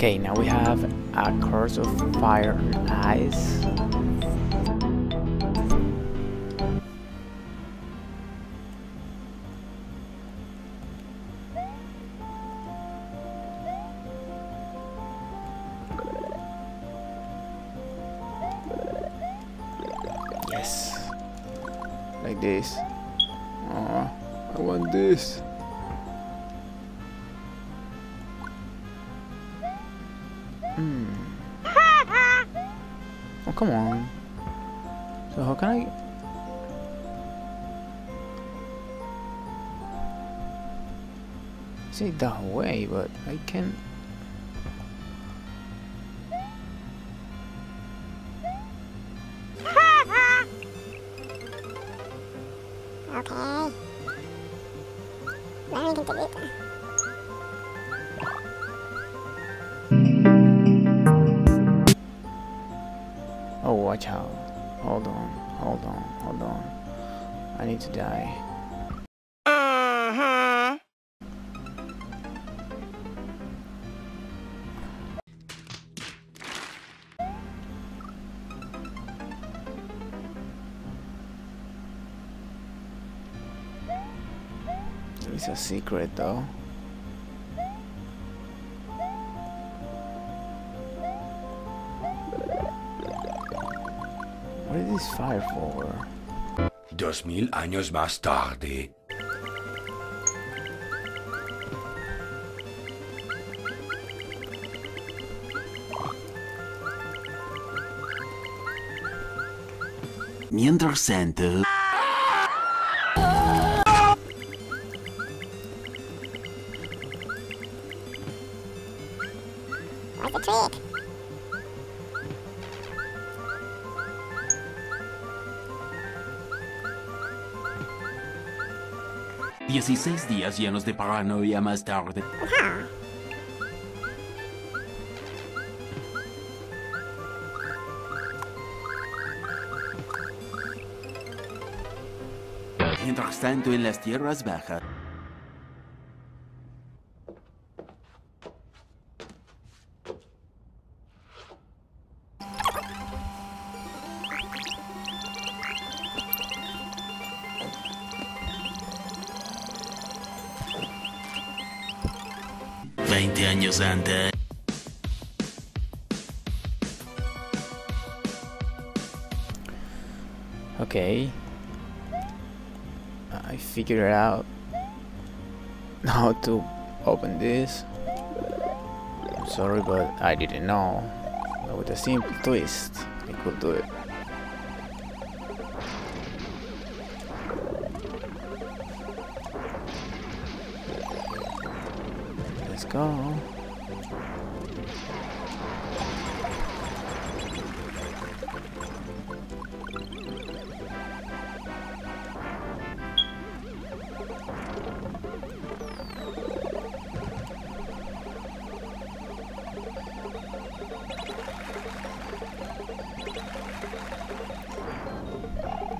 Okay, now we have a course of fire and ice. Yes, like this. Oh, I want this. Oh, come on. So how can I? Is it that way? But I can. Okay. Now we can do it. Oh, watch out. Hold on, hold on, hold on. I need to die. It's a secret though. What is this fire for? 2000 años más tarde. Mientras tanto. What's the trick? Dieciséis días llenos de paranoia más tarde. Mientras tanto, en las tierras bajas. Años antes. Okay, I figured out how to open this. I'm sorry, but I didn't know. But with a simple twist, I could do it. Let's go.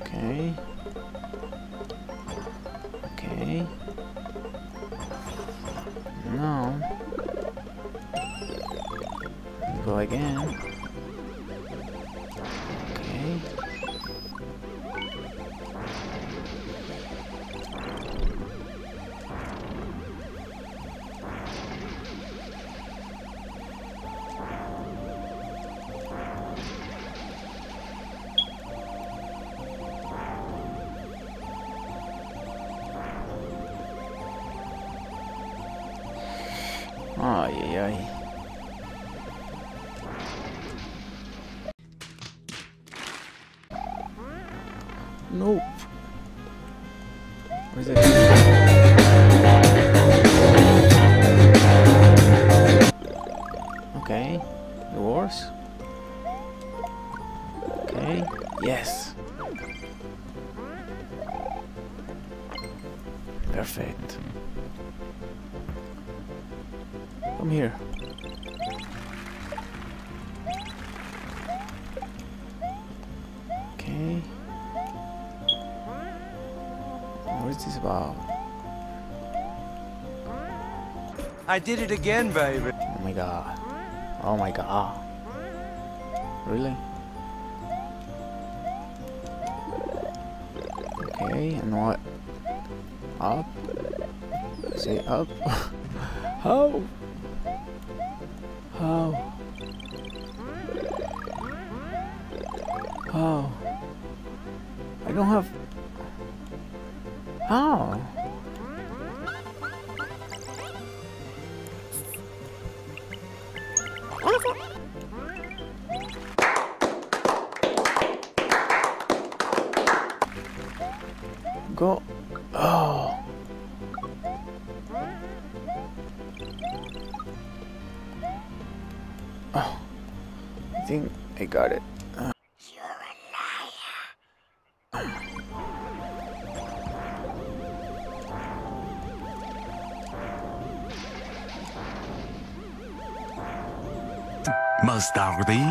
Okay. Okay. No. Go again. Okay. Ay, ay, ay. Nope. Where's it? Okay. The wars. Okay. Yes. Perfect. Come here. Okay. What is this about? I did it again, baby. Oh my god. Oh my god. Really? Okay, and what? Up? Say up? How? How? How? I don't have... How? Go. Oh. Oh. I think I got it. You're a liar. Más tarde.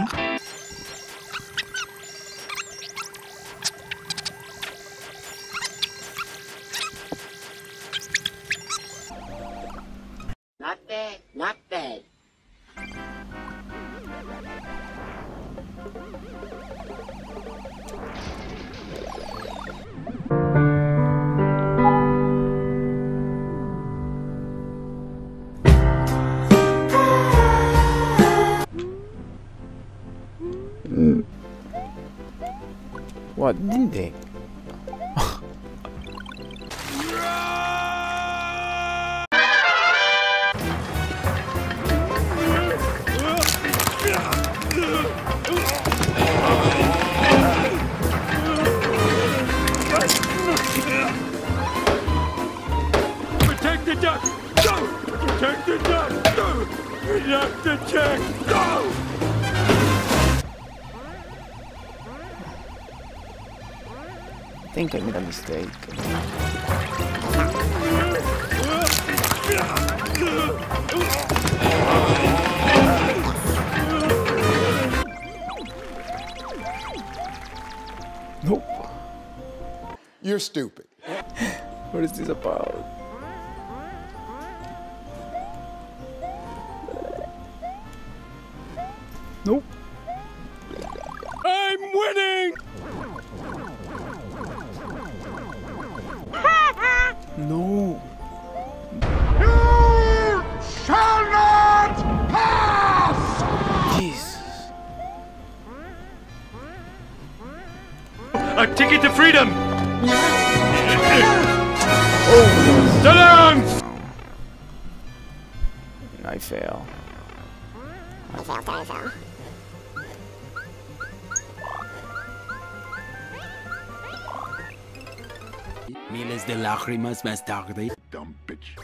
What did they? Protect the duck! Go! Protect the duck! Go! Protect the chick! Go! I think I made a mistake. Nope. You're stupid. What is this about? Nope. I'm winning! No. You shall not pass. Jesus. A ticket to freedom. Oh. Silence. I fail. I fail. Miles de lágrimas más tarde. Dumb bitch.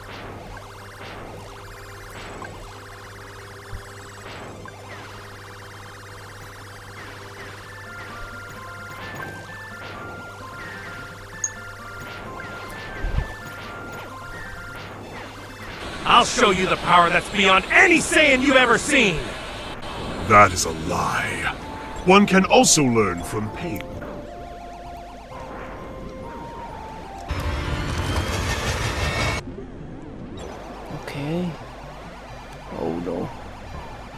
I'll show you the power that's beyond any Saiyan you've ever seen! That is a lie. One can also learn from pain. Oh no.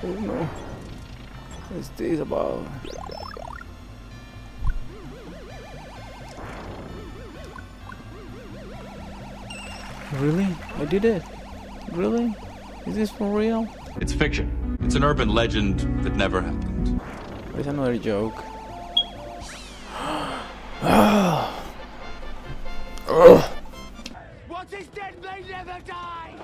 Oh no. What is this about? Really? I did it? Really? Is this for real? It's fiction. It's an urban legend that never happened. There's another joke. What is dead may never die!